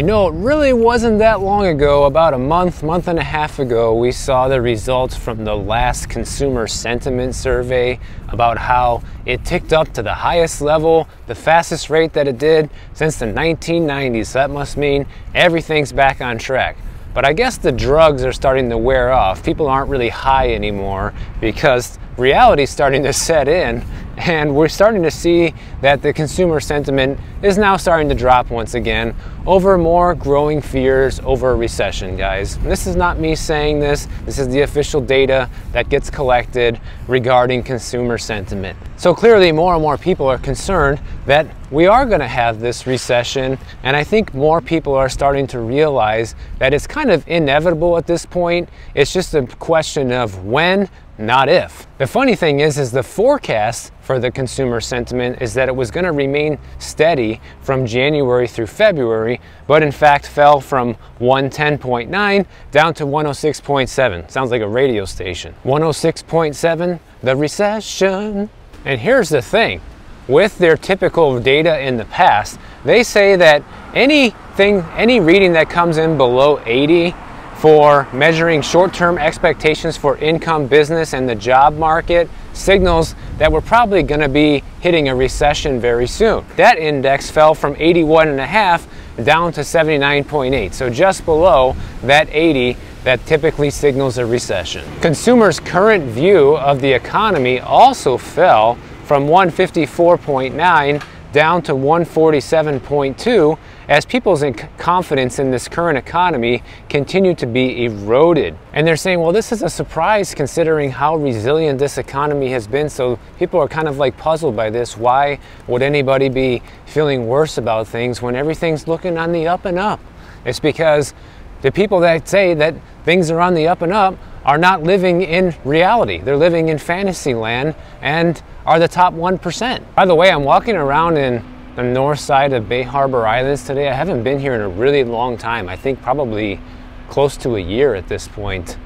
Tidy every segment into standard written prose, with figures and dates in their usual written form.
You know, it really wasn't that long ago, about a month and a half ago, we saw the results from the last consumer sentiment survey about how it ticked up to the highest level, the fastest rate that it did since the 1990s. So that must mean everything's back on track. But I guess the drugs are starting to wear off. People aren't really high anymore because reality's starting to set in, and we're starting to see that the consumer sentiment is now starting to drop once again over more growing fears over a recession, guys. And this is not me saying this. This is the official data that gets collected regarding consumer sentiment. So clearly more and more people are concerned that we are going to have this recession, and I think more people are starting to realize that it's kind of inevitable at this point. It's just a question of when, not if. The funny thing is the forecast for the consumer sentiment is that it was going to remain steady from January through February, but in fact fell from 110.9 down to 106.7. Sounds like a radio station. 106.7, the recession. And here's the thing. With their typical data in the past, they say that any reading that comes in below 80 for measuring short-term expectations for income, business, and the job market signals that we're probably going to be hitting a recession very soon. That index fell from 81.5 down to 79.8, so just below that 80 that typically signals a recession. Consumers' current view of the economy also fell from 154.9 down to 147.2 as people's confidence in this current economy continue to be eroded. And they're saying, well, this is a surprise considering how resilient this economy has been. So people are kind of like puzzled by this. Why would anybody be feeling worse about things when everything's looking on the up and up? It's because the people that say that things are on the up and up are not living in reality. They're living in fantasy land and are the top 1%. By the way, I'm walking around in the north side of Bay Harbor Islands today. I haven't been here in a really long time. I think probably close to a year at this point.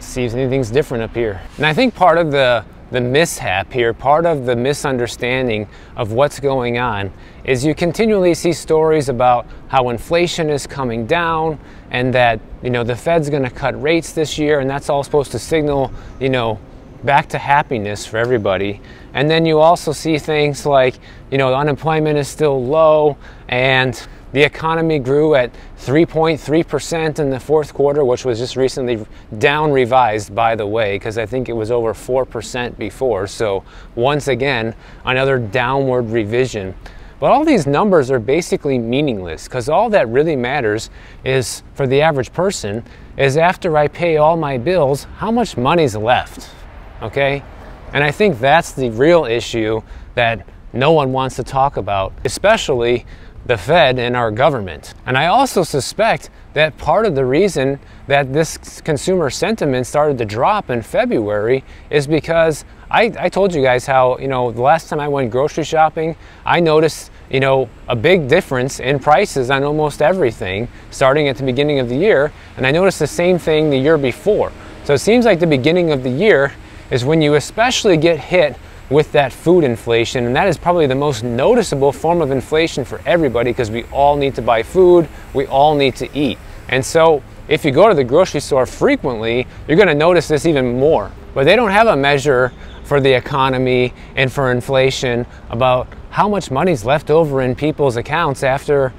See if anything's different up here. And I think part of the mishap here, part of the misunderstanding of what's going on is you continually see stories about how inflation is coming down and that, you know, the Fed's going to cut rates this year, and that's all supposed to signal, you know, back to happiness for everybody. And then you also see things like, you know, unemployment is still low and the economy grew at 3.3% in the fourth quarter, which was just recently down revised, by the way, because I think it was over 4% before. So once again, another downward revision. But all these numbers are basically meaningless because all that really matters is for the average person is after I pay all my bills, how much money's left, okay? And I think that's the real issue that no one wants to talk about, especially the Fed and our government. And I also suspect that part of the reason that this consumer sentiment started to drop in February is because I told you guys how, you know, the last time I went grocery shopping, I noticed, you know, a big difference in prices on almost everything starting at the beginning of the year. And I noticed the same thing the year before. So it seems like the beginning of the year is when you especially get hit with that food inflation, and that is probably the most noticeable form of inflation for everybody because we all need to buy food, we all need to eat. And so if you go to the grocery store frequently, you're going to notice this even more. But they don't have a measure for the economy and for inflation about how much money's left over in people's accounts after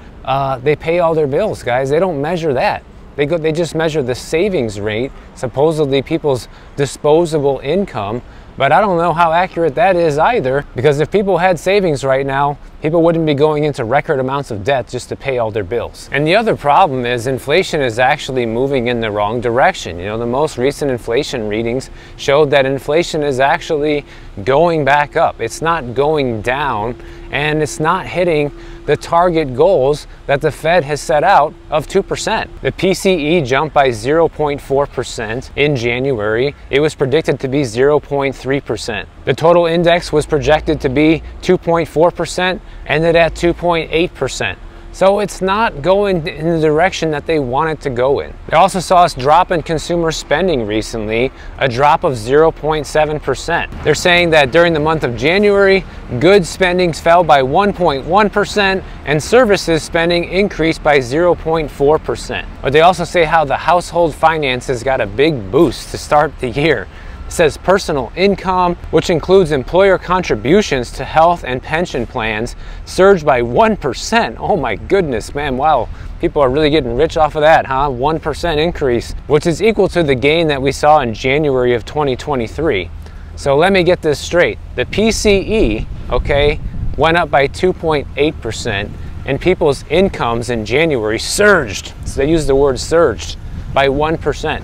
they pay all their bills, guys. They don't measure that. They just measure the savings rate, supposedly people's disposable income, but I don't know how accurate that is either, because if people had savings right now, people wouldn't be going into record amounts of debt just to pay all their bills. And the other problem is inflation is actually moving in the wrong direction. You know, the most recent inflation readings showed that inflation is actually going back up. It's not going down, and it's not hitting the target goals that the Fed has set out of 2%. The PCE jumped by 0.4% in January. It was predicted to be 0.3%. The total index was projected to be 2.4%, ended at 2.8%. So it's not going in the direction that they want it to go in. They also saw us drop in consumer spending recently, a drop of 0.7%. They're saying that during the month of January, goods spending fell by 1.1% and services spending increased by 0.4%. But they also say how the household finances got a big boost to start the year. It says personal income, which includes employer contributions to health and pension plans, surged by 1%. Oh my goodness, man, wow. People are really getting rich off of that, huh? 1% increase, which is equal to the gain that we saw in January of 2023. So let me get this straight. The PCE, okay, went up by 2.8% and people's incomes in January surged. So they use the word surged by 1%.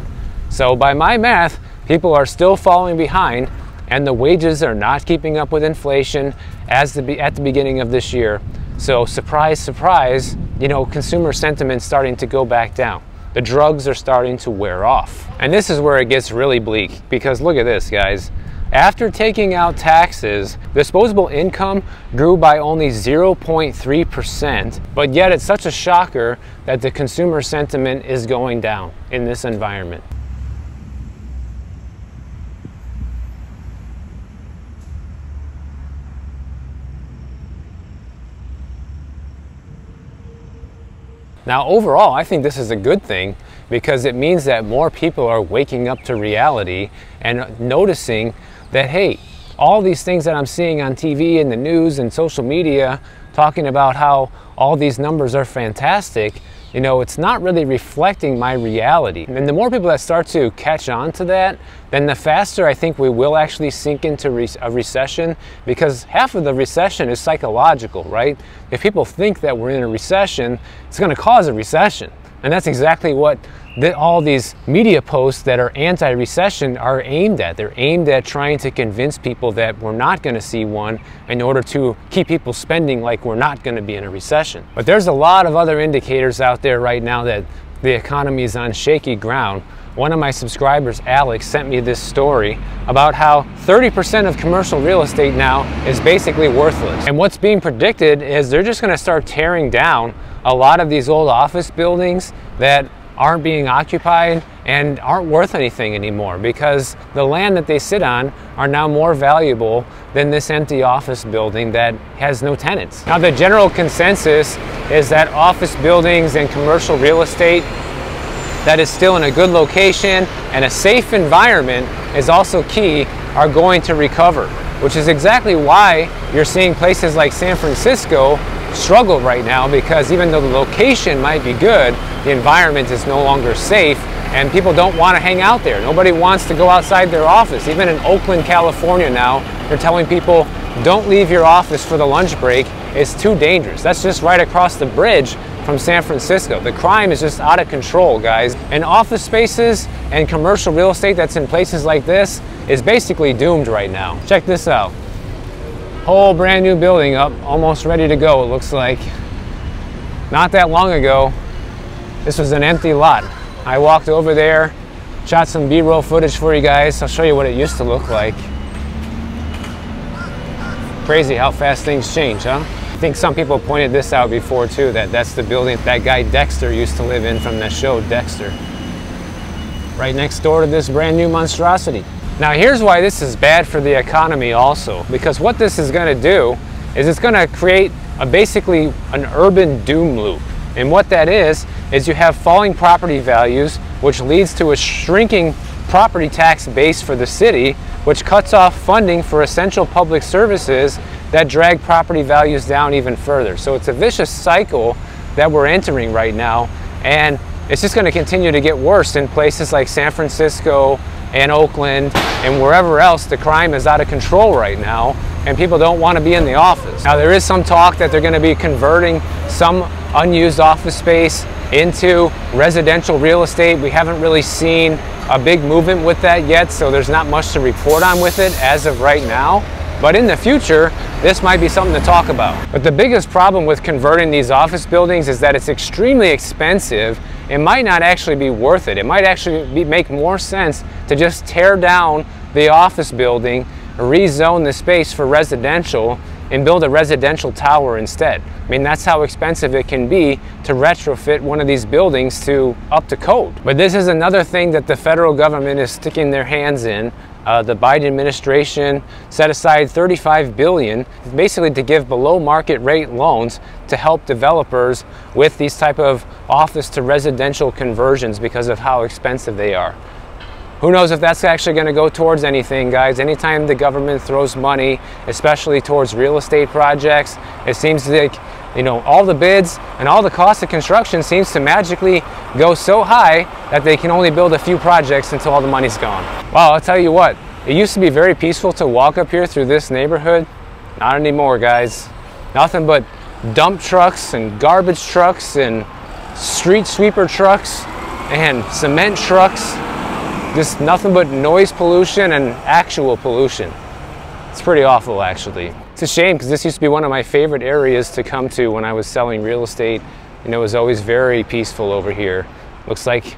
So by my math, people are still falling behind and the wages are not keeping up with inflation at the beginning of this year. So surprise, surprise, you know, consumer sentiment's starting to go back down. The drugs are starting to wear off. And this is where it gets really bleak, because look at this, guys. After taking out taxes, disposable income grew by only 0.3%, but yet it's such a shocker that the consumer sentiment is going down in this environment. Now overall, I think this is a good thing because it means that more people are waking up to reality and noticing that, hey, all these things that I'm seeing on TV and the news and social media talking about how all these numbers are fantastic, you know, it's not really reflecting my reality. And the more people that start to catch on to that, then the faster I think we will actually sink into a recession, because half of the recession is psychological, right? If people think that we're in a recession, it's gonna cause a recession. And that's exactly what all these media posts that are anti-recession are aimed at. They're aimed at trying to convince people that we're not going to see one in order to keep people spending like we're not going to be in a recession. But there's a lot of other indicators out there right now that the economy is on shaky ground. One of my subscribers, Alex, sent me this story about how 30% of commercial real estate now is basically worthless. And what's being predicted is they're just going to start tearing down a lot of these old office buildings that aren't being occupied and aren't worth anything anymore, because the land that they sit on are now more valuable than this empty office building that has no tenants. Now the general consensus is that office buildings and commercial real estate that is still in a good location and a safe environment is also key, are going to recover, which is exactly why you're seeing places like San Francisco struggle right now, because even though the location might be good, the environment is no longer safe and people don't want to hang out there. Nobody wants to go outside their office. Even in Oakland, California now, they're telling people, don't leave your office for the lunch break. It's too dangerous. That's just right across the bridge from San Francisco. The crime is just out of control, guys. And office spaces and commercial real estate that's in places like this is basically doomed right now. Check this out. Whole brand new building up, almost ready to go, it looks like. Not that long ago, this was an empty lot. I walked over there, shot some B-roll footage for you guys. I'll show you what it used to look like. Crazy how fast things change, huh? I think some people pointed this out before too, that's the building that guy Dexter used to live in from the show Dexter. Right next door to this brand new monstrosity. Now here's why this is bad for the economy also, because what this is going to do is it's going to create basically an urban doom loop. And what that is you have falling property values, which leads to a shrinking property tax base for the city, which cuts off funding for essential public services that drag property values down even further. So it's a vicious cycle that we're entering right now, and it's just going to continue to get worse in places like San Francisco and Oakland and wherever else the crime is out of control right now, and people don't want to be in the office. Now there is some talk that they're going to be converting some unused office space into residential real estate. We haven't really seen a big movement with that yet, so there's not much to report on with it as of right now. But in the future, this might be something to talk about. But the biggest problem with converting these office buildings is that it's extremely expensive. It might not actually be worth it. It might actually make more sense to just tear down the office building, rezone the space for residential, and build a residential tower instead. I mean, that's how expensive it can be to retrofit one of these buildings to up to code. But this is another thing that the federal government is sticking their hands in. The Biden administration set aside $35 billion basically to give below market rate loans to help developers with these type of office to residential conversions because of how expensive they are. Who knows if that's actually going to go towards anything, guys. Anytime the government throws money, especially towards real estate projects, it seems like, you know, all the bids and all the cost of construction seems to magically go so high that they can only build a few projects until all the money's gone. Wow, I'll tell you what, it used to be very peaceful to walk up here through this neighborhood. Not anymore, guys. Nothing but dump trucks and garbage trucks and street sweeper trucks and cement trucks. Just nothing but noise pollution and actual pollution. It's pretty awful, actually. It's a shame because this used to be one of my favorite areas to come to when I was selling real estate, and it was always very peaceful over here. Looks like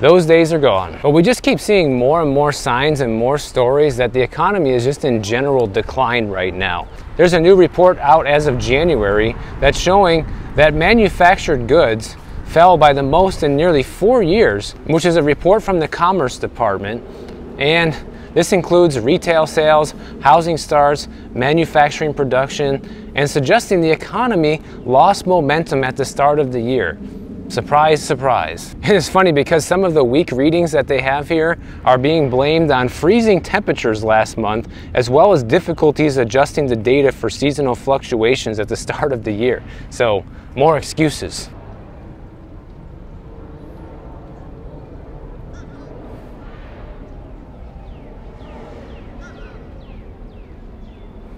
those days are gone. But we just keep seeing more and more signs and more stories that the economy is just in general decline right now. There's a new report out as of January that's showing that manufactured goods fell by the most in nearly 4 years, which is a report from the Commerce Department, and this includes retail sales, housing starts, manufacturing production, and suggesting the economy lost momentum at the start of the year. Surprise, surprise. And it's funny because some of the weak readings that they have here are being blamed on freezing temperatures last month, as well as difficulties adjusting the data for seasonal fluctuations at the start of the year. So, more excuses.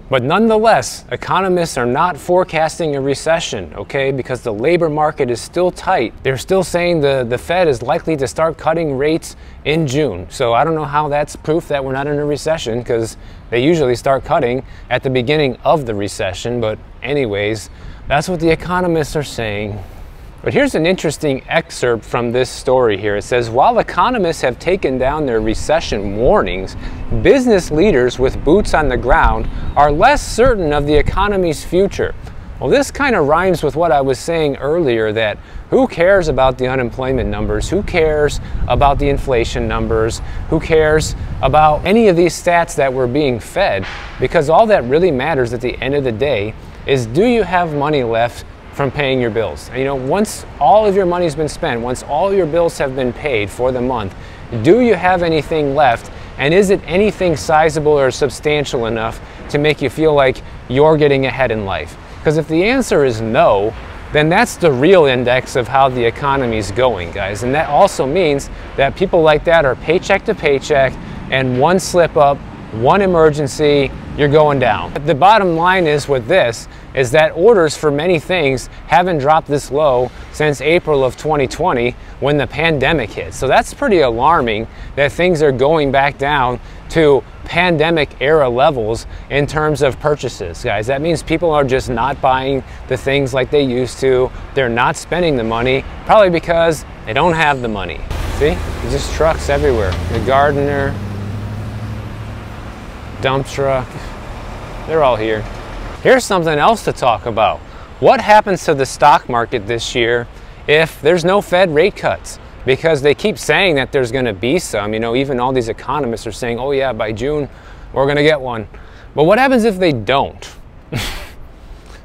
But nonetheless, economists are not forecasting a recession, okay, because the labor market is still tight. They're still saying the Fed is likely to start cutting rates in June. So I don't know how that's proof that we're not in a recession, because they usually start cutting at the beginning of the recession. But anyways, that's what the economists are saying. But here's an interesting excerpt from this story here. It says, while economists have taken down their recession warnings, business leaders with boots on the ground are less certain of the economy's future. Well, this kind of rhymes with what I was saying earlier, that who cares about the unemployment numbers? Who cares about the inflation numbers? Who cares about any of these stats that we're being fed? Because all that really matters at the end of the day is, do you have money left from paying your bills? And you know, once all of your money's been spent, once all your bills have been paid for the month, do you have anything left? And is it anything sizable or substantial enough to make you feel like you're getting ahead in life? Because if the answer is no, then that's the real index of how the economy's going, guys. And that also means that people like that are paycheck to paycheck, and one slip up, one emergency, you're going down. The bottom line is with this is that orders for many things haven't dropped this low since April of 2020 when the pandemic hit. So that's pretty alarming that things are going back down to pandemic era levels in terms of purchases, guys. That means people are just not buying the things like they used to. They're not spending the money, probably because they don't have the money. See, there's just trucks everywhere. The gardener, dump truck, they're all here. Here's something else to talk about. What happens to the stock market this year if there's no Fed rate cuts? Because they keep saying that there's gonna be some, you know, even all these economists are saying, oh yeah, by June, we're gonna get one. But what happens if they don't?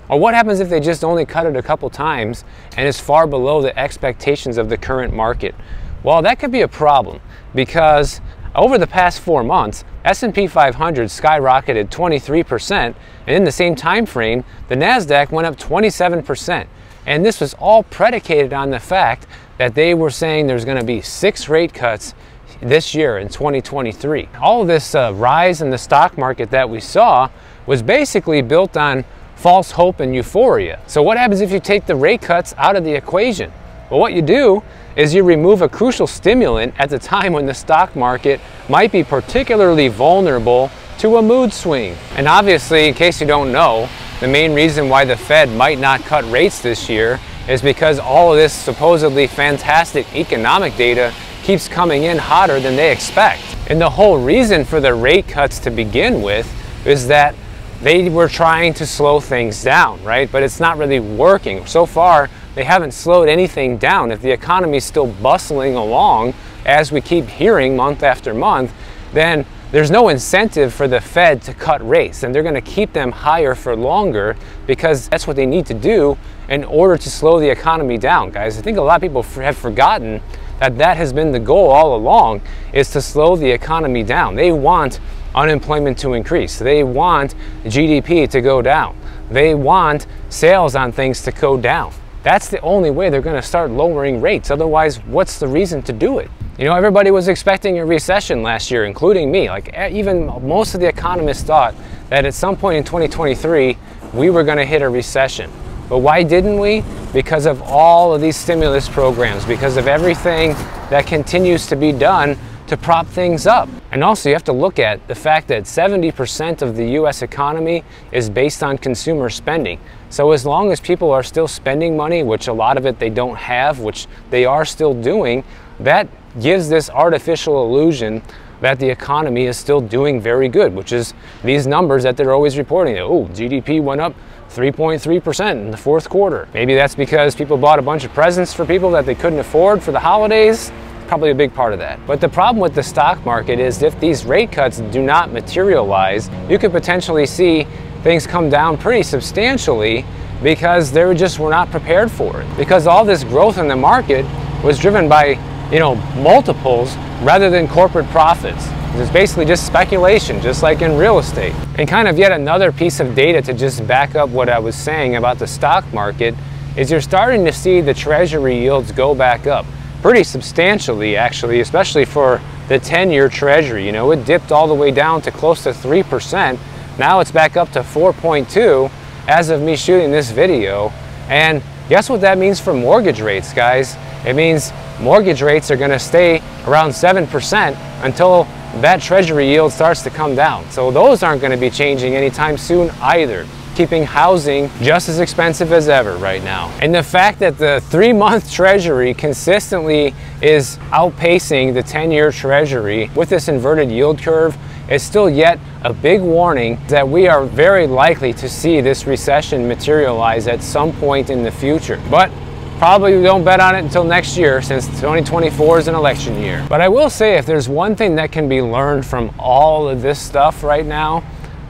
Or what happens if they just only cut it a couple times and it's far below the expectations of the current market? Well, that could be a problem, because over the past 4 months, S&P 500 skyrocketed 23%, and in the same time frame, the NASDAQ went up 27%. And this was all predicated on the fact that they were saying there's going to be 6 rate cuts this year in 2023. All of this rise in the stock market that we saw was basically built on false hope and euphoria. So what happens if you take the rate cuts out of the equation? Well, what you do is you remove a crucial stimulant at the time when the stock market might be particularly vulnerable to a mood swing. And obviously, in case you don't know, the main reason why the Fed might not cut rates this year is because all of this supposedly fantastic economic data keeps coming in hotter than they expect. And the whole reason for the rate cuts to begin with is that They were trying to slow things down, right? But it's not really working. So far, they haven't slowed anything down. If the economy is still bustling along, as we keep hearing month after month, then there's no incentive for the Fed to cut rates, and they're going to keep them higher for longer because that's what they need to do in order to slow the economy down, guys. I think a lot of people have forgotten that that has been the goal all along, is to slow the economy down. They want unemployment to increase. They want GDP to go down. They want sales on things to go down. That's the only way they're going to start lowering rates. Otherwise, what's the reason to do it? You know, everybody was expecting a recession last year, including me. Like, even most of the economists thought that at some point in 2023, we were going to hit a recession. But why didn't we? Because of all of these stimulus programs, because of everything that continues to be done to prop things up. And also, you have to look at the fact that 70% of the US economy is based on consumer spending. So as long as people are still spending money, which a lot of it they don't have, which they are still doing, that gives this artificial illusion that the economy is still doing very good, which is these numbers that they're always reporting. Oh, GDP went up 3.3% in the fourth quarter. Maybe that's because people bought a bunch of presents for people that they couldn't afford for the holidays. Probably a big part of that. But the problem with the stock market is if these rate cuts do not materialize, you could potentially see things come down pretty substantially because they just were not prepared for it. Because all this growth in the market was driven by, you know, multiples rather than corporate profits. It's basically just speculation, just like in real estate. And kind of yet another piece of data to just back up what I was saying about the stock market is you're starting to see the treasury yields go back up pretty substantially, actually, especially for the 10-year treasury. You know, it dipped all the way down to close to 3%. Now it's back up to 4.2 as of me shooting this video. And guess what that means for mortgage rates, guys? It means mortgage rates are going to stay around 7% until that treasury yield starts to come down. So those aren't going to be changing anytime soon either, keeping housing just as expensive as ever right now. And the fact that the 3-month treasury consistently is outpacing the 10-year treasury with this inverted yield curve is still yet a big warning that we are very likely to see this recession materialize at some point in the future. But probably we don't bet on it until next year, since 2024 is an election year. But I will say, if there's one thing that can be learned from all of this stuff right now,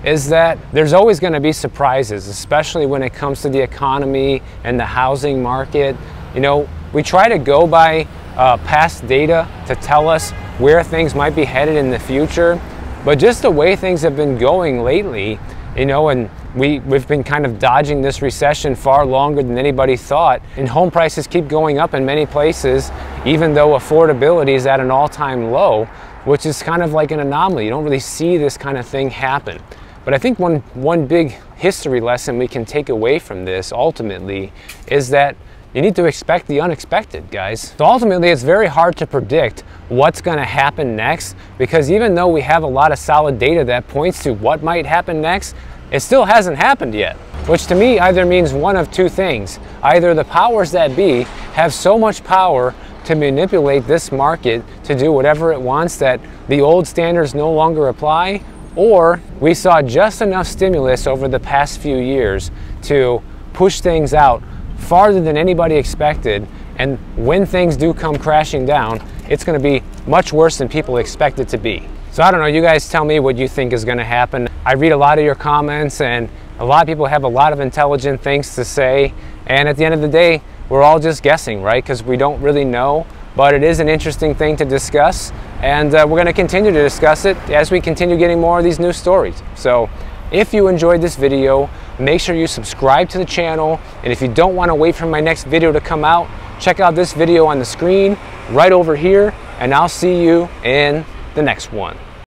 is that there's always going to be surprises, especially when it comes to the economy and the housing market. You know, we try to go by past data to tell us where things might be headed in the future, but just the way things have been going lately, you know, and we've been kind of dodging this recession far longer than anybody thought, and home prices keep going up in many places, even though affordability is at an all-time low, which is kind of like an anomaly. You don't really see this kind of thing happen. But I think one big history lesson we can take away from this ultimately is that you need to expect the unexpected, guys. So ultimately, it's very hard to predict what's going to happen next, because even though we have a lot of solid data that points to what might happen next, it still hasn't happened yet, which to me either means one of two things. Either the powers that be have so much power to manipulate this market to do whatever it wants that the old standards no longer apply, or we saw just enough stimulus over the past few years to push things out farther than anybody expected, and when things do come crashing down, it's going to be much worse than people expect it to be. So I don't know, you guys tell me what you think is going to happen. I read a lot of your comments, and a lot of people have a lot of intelligent things to say, and at the end of the day, we're all just guessing, right? Because we don't really know, but it is an interesting thing to discuss, and we're going to continue to discuss it as we continue getting more of these new stories. So if you enjoyed this video, make sure you subscribe to the channel, and if you don't want to wait for my next video to come out, check out this video on the screen right over here, and I'll see you in the next one.